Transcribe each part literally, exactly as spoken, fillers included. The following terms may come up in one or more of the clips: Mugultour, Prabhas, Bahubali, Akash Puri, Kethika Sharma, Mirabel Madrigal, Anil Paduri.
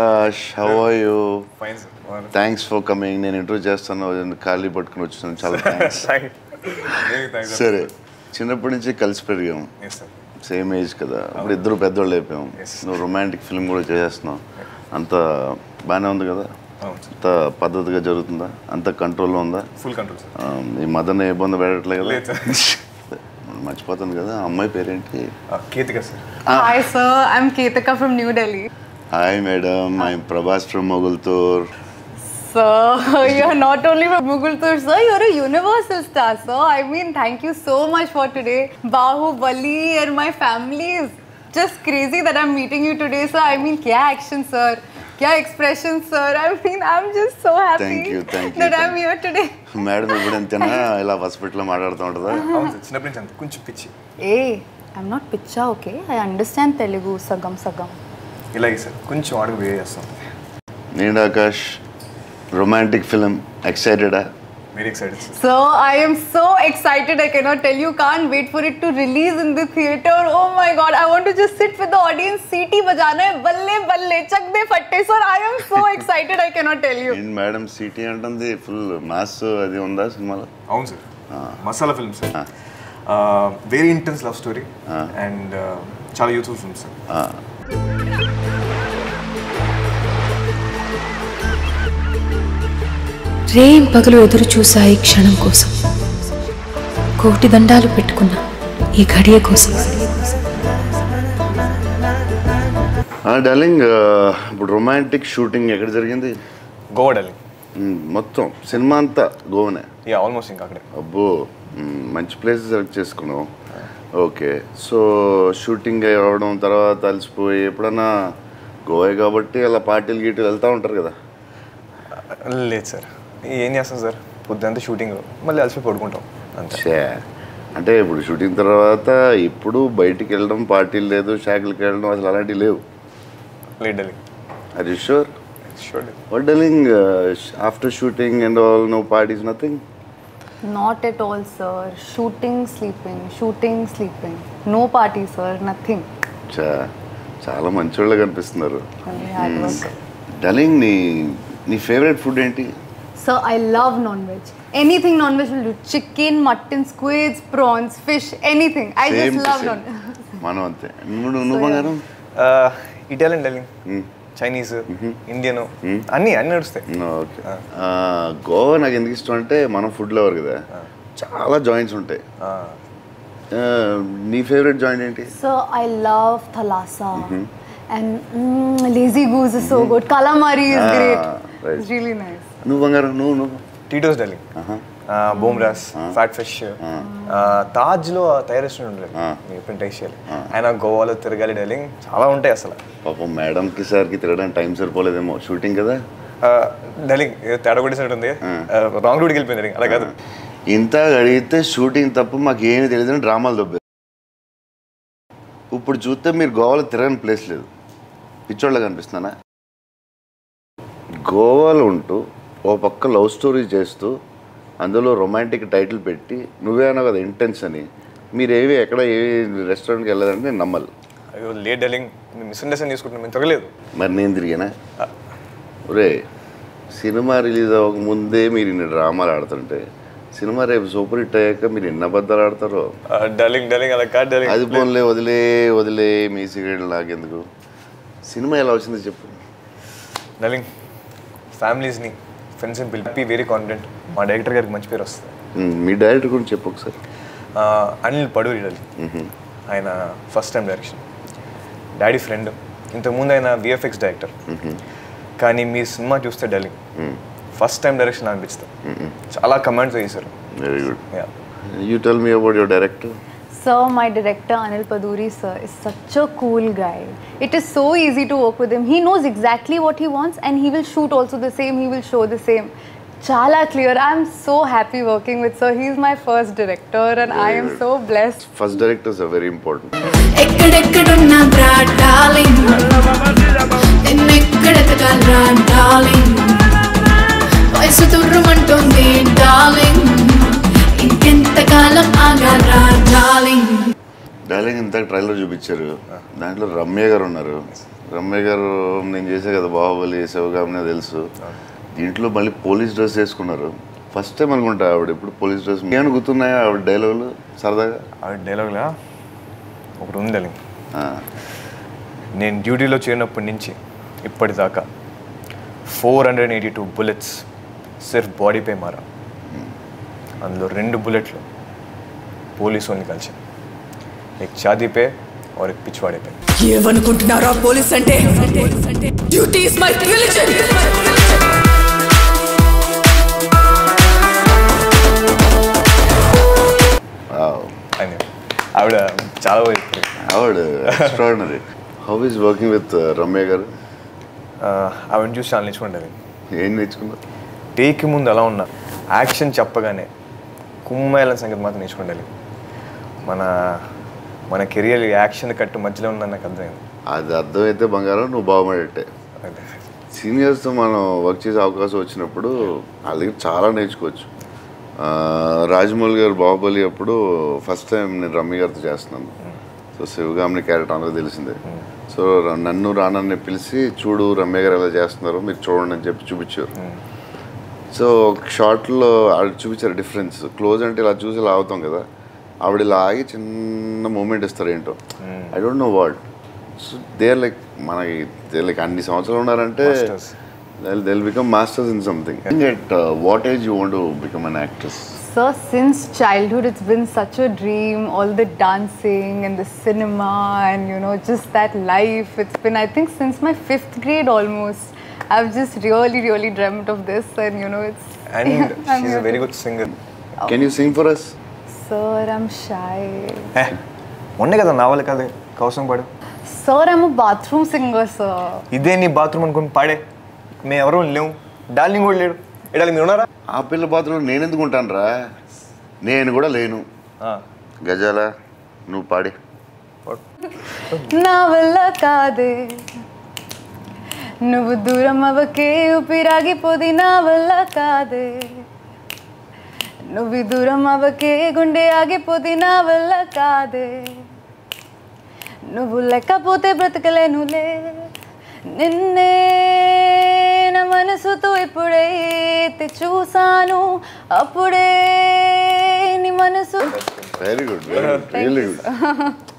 Ash, how are you? Fine, sir. Thanks for coming. I introduced just now. I Kali Badknu. Thanks. Thanks. Thanks. Sir, Chinnapudu Yes, sir. Same age kada. Appudu peddo lepe Yes. No romantic film gora just now. Anta bana onda kada. Anta padatga jarutunda. Anta control onda. Full control. Um, I madane ebonda beratla kada. Much patan kada. Amma parent ki. Ketika sir. Hi sir, I'm Ketika from New Delhi. Hi madam, I am Prabhas from Mugultour. Sir, you are not only from Mugultour, sir, you are a universal star, sir. I mean, thank you so much for today. Bahubali and my family is just crazy that I am meeting you today, sir. I mean, kya action, sir. Kya expression, sir. I mean, I am just so happy thank you, thank you, that I am here today. Madam, I am in hospital. I am pitch. Hey, I am not pitcha, okay? I understand Telugu, sagam, sagam. Ilai sir, kunchu order be chestam. Neendu Akash, romantic film, excited ah? Very excited sir. So I am so excited, I cannot tell you, can't wait for it to release in the theatre. Oh my god, I want to just sit with the audience, seeti bajana hai, balle balle, chak de fatte sir, I am so excited, I cannot tell you. In madam, seeti antundi full mass adi unda cinema. Avun sir, masala film sir. Ah. Uh, very intense love story ah. and uh, chala youthful film sir. Ah. రేం పగలు ఎదురు చూసాయి క్షణం కోసం కోటి దండాలు పెట్టుకున్నా ఈ గడియ కోసం ఆ డార్లింగ్ ఇప్పుడు రొమాంటిక్ షూటింగ్ ఎక్కడ జరిగింది గోవా డార్లింగ్ మొత్తం సినిమా అంతా గోవానే యా ఆల్మోస్ట్ ఇంకా అక్కడే అబ్బో మంచి ప్లేసెస్ సెలెక్ట్ చేసుకున్నావు ఓకే సో షూటింగ్ అవడం తర్వాత అలసిపోయి ఎప్పుడన్నా గోవా కాబట్టి అలా పార్టీలు గీటీలు వెళ్తా ఉంటారు కదా లేదు సార్ ఏం చేస్తాం సార్ పొద్దునంతా షూటింగ్ మళ్ళీ అలసిపోయి పడుకుంటాం అంతే అంటే ఇప్పుడు షూటింగ్ తర్వాత ఇప్పుడు బయటికి వెళ్ళడం పార్టీలు లేదు షాకులకి వెళ్ళడం అసలు అలాంటివి లేవు లేదు darling are you sure sure what darling after shooting and all no parties nothing Not at all, sir. Shooting, sleeping. Shooting, sleeping. No party, sir. Nothing. Cha, chala manchurla kanipistunaru. Hard work. Darling, ni ni favorite food enti? Sir, I love non-veg. Anything non-veg will do. Chicken, mutton, squids, prawns, fish, anything. I just love non-veg. Mano ante. Nuvu nu bangaram? Uh, Italian, darling. Hmm. Chinese, Indian, अन्य अन्य रुस्ते। Okay. आह गोवा ना किंतु किस टोंटे मानो food lover के दाय। चाला joints उन्टे। आह नी favorite joint एंटी? Sir, I love thalassa and mm, lazy goose is so good. Calamari is ah, great. Right. It's really nice. No बंगारू no no. Tito's Delhi। Ah bomras, fat fish, ah Taj लो तायरेस उन्टे। ये प्रिंटेशियल। ऐना गोवा लो तेरगाली Delhi चाला उन्टे असला। पापा मैडम की सर की तरह टाइम सर बोले थे शूटिंग का था डालिंग तेरा कोटी सर उन्हें रॉन्ग रूट किल पे नहीं अलग आता इंता गरीब इतने शूटिंग तब माँ ये नहीं तेरे दिन ड्रामा दबे ऊपर जूते मेरे गोवाल तेरन प्लेस ले पिक्चर लगान पिस्ता ना गोवाल उन्हें वो पक्का लव स्टोरी जैस्तो अंदर रोमांटिक टाइटल पेट्टी नुव्वे अयो लेट डालिंग मिसअंडरस्टैंड न्यूज़ कुटने में तो क्या लेतो मरने इंद्री है ना उरे सिनेमा रिलीज़ आओ मुंदे मेरी ने ड्रामा लाडता नटे सिनेमा रे सोपरी टाइप का मेरी नब्बदा लाडता रो डालिंग डालिंग अलग काट डालिंग आज बोलने वधले वधले मेरी सिगरेट लागे इंदको सिनेमा ये लाओचने चप्पू डालिंग फैमिलीज़ नहीं फ्रेंड्स एंड बिल्ड पी वेरी कॉन्फिडेंट मार डायरेक्टर का मंच पे रस्ता मी डायरेक्टर कौन चप्पू सर अनिल पडूरी डालिंग आयना first time direction Daddy friend, इंतज़ाम मुन्ना है ना V F X director, कानी मिस माँ जोस्ते डालिंग, first time direction आने बिचता, चाला comments हैं sir. Very good. Yeah. You tell me about your director. Sir, my director Anil Paduri sir is such a cool guy. It is so easy to work with him. He knows exactly what he wants and he will shoot also the same. He will show the same. Chala clear. I am so happy working with sir. He is my first director and very I am good. so blessed. First directors are very important. Darling, in that trailer you picture, that is Ramya garu unnaru. Ramesh garu, I did that Bahubali, Sevagamne, Delsu. I police dress చేసుకున్నారు. First time I went to police dress. What did you do in dialogue? I did dialogue. One dialogue. I was duty four hundred eighty-two bullets. Just body pe mara. Andlo rendu bullet lo police oni kalche. Ek chaadi pe aur ek pichwade pe. Ye van kuntinara police ante. Duty is my religion. Wow. I know. I would chala vayipoyadu. I would extraordinary. How is working with uh, Ramya garu? Uh, I went to challenge one day. Yen nechukunda? Take him on the lawn, action chapagane, Kumail and Sangamatan is Kundali. Mana Mana career action cut to Majalan and Kadrin. Ada the Bangaran, no Baumerite. Seniors to Mano, Vakchis Aukas, Ochinapudu, Ali Charan age coach. Rajmulgar, Bahubali, Apudu, first time in Ramir Jasnam. So Sevagam carried on the Lisinde. So Nanu Rana Nepilsi, Chudu, Ramagara Jasnarum, with Choran and Jepubichur. So, short is a difference. Close until I choose a lot of things. I would like a moment. I don't know what. So, they're like, they're like Andy Sansalona. Masters. They'll, they'll become masters in something. Yeah. At uh, what age you want to become an actress? So, since childhood, it's been such a dream. All the dancing and the cinema and, you know, just that life. It's been, I think, since my fifth grade almost. I've just really, really dreamt of this, and you know it's. And she's a very good singer. Oh. Can you sing for us? Sir, I'm shy. Hey, one kada naavale kada kausam padu. Sir, I'm a bathroom singer, sir. Idhe nee bathroom ankon pade. Me avaru levu. Darling kuda ledu. Edali meer unnara? Aa pilla bathroom nenu enduku untanra. Nenu kuda lenu. Ah. Gajala nu pade. Naavale kada. Nuvu duramavake upiragi podina valla kade. Nuvu duramavake gunde agi podina valla kade. Nuvu lekkapote bratakalenu le. Ninne na manasu tho ippude te chusanu appude ni manasu. Very good, very good, really good.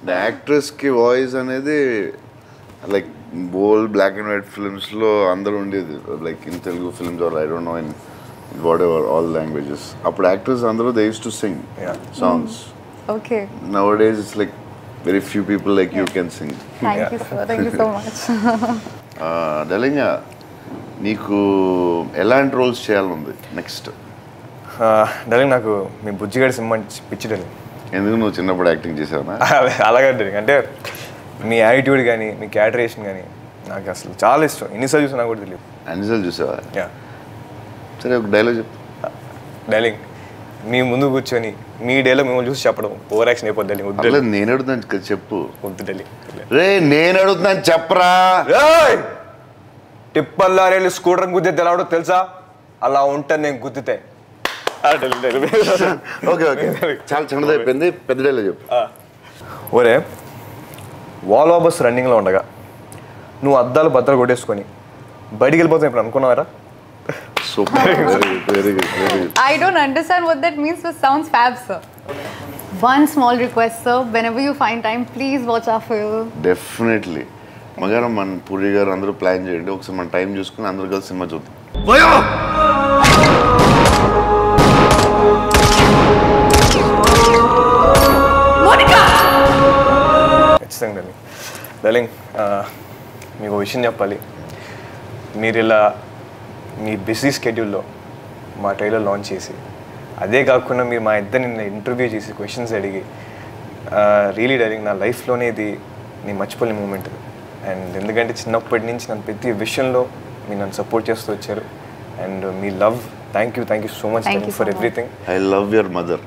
The actress ki voice anedi like bold black and white films lo andaru undedi like in Telugu films or I don't know in whatever all languages. Appudu actors andaru they used to sing yeah. songs. Mm. Okay. Nowadays it's like very few people like yeah. you can sing. Thank yeah. you sir. Thank you so much. uh Dalinga neeku elanti roles cheyalundi next? Uh Dalinga naku mee bujjigadi simma pichidali. Enduku nu chinna appudu acting chesavana? Alaga ante my attitude, my cateration, I have a lot of stuff. I have a lot of stuff. Yeah. So, you have a dialogue? Dialogue. You have a lot of stuff. You have a lot of stuff. You have a lot of stuff. You have a lot of stuff. You have a lot of stuff. You have a lot of stuff. You have a lot of stuff. Okay, okay. You have a lot of wall bus running along. You are the butter good as Connie. Bicycle was a so very good. I don't understand what that means, but sounds fab, sir. One small request, sir. Whenever you find time, please watch our film. Definitely. Magaraman Purigar under a plan, Jodoxaman time just can under girls in Major. Darling, darling, me go vision yapali. Meerela, me busy schedule lo, ma trailer launch chesi. Adhe kaakuna meer ma iddanina interview chesi questions adigi. Really, darling, na life lo ne idi nee marchipoli moment. And endukante chinnappudu nunchi nan prati vision lo me nan support chestu vacharu. And me love. Thank you, thank you so much thank you for so everything. Much. I love your mother.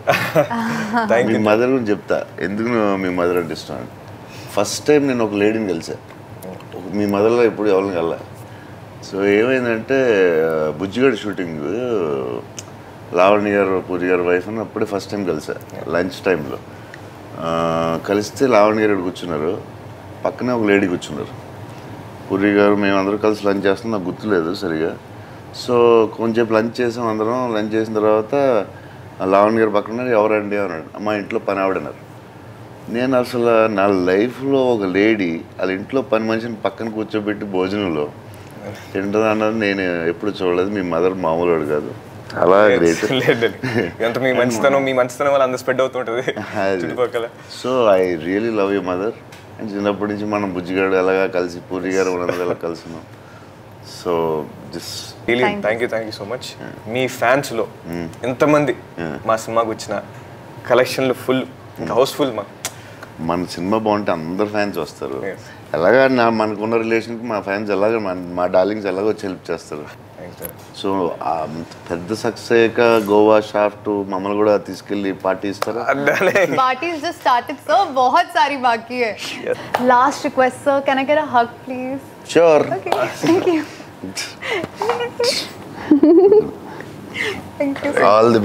Thank you. Me mother nu chepta. Enduku me mother ante istaru. First time I was a lady. I was a mother. I was a mother. So, I was a shooting. Lavanya, Puriya, wife, and I was first time. Lunch time. I was a Lavanya. I was a lady. I Puri garu మేము అందరం కలిసి lunch చేస్తాం, నాకు గుర్తులేదు సరిగా. So కొంచెం lunch చేసాం అందరం. లంచ్ చేసిన తర్వాత లావణ్ గారు పక్కన ఉన్నారు, ఎవరండి అన్నాడు. మా ఇంట్లో పని ఆవిడన్నారు. నేను అసలు నా లైఫ్లో ఒక లేడీ వాళ్ళ ఇంట్లో పని మనిషిని పక్కన కూర్చోబెట్టి భోజనంలో తింటుంది అన్నది నేను ఎప్పుడు చూడలేదు. మీ మదర్ మామూలు కాదు, అలా great. So I really love you mother. And చిన్నప్పటి నుంచి మనం బుజ్జిగాడు ఎలాగా కలిసి, పూరి గారు ఎలా కలిసినాం. So just thank you, thank you so much. మీ ఫ్యాన్స్లో ఎంతమంది మా సినిమాకి వచ్చిన కలెక్షన్లు ఫుల్ హౌస్ఫుల్. మా మన సినిమా బాగుంటే అందరు ఫ్యాన్స్ వస్తారు. ఎలాగా నా మనకున్న రిలేషన్కి మా ఫ్యాన్స్ ఎలాగ మా డార్లింగ్స్ ఎలాగో వచ్చి హెల్ప్ చేస్తారు. సో పెద్ద సక్సెస్ అయ్యాక గోవా షాఫ్ట్ మమ్మల్ని కూడా తీసుకెళ్ళి పార్టీ ఇస్తారు. Last request sir, can I get a hug please? Sure. Thank you. Thank you. All the best.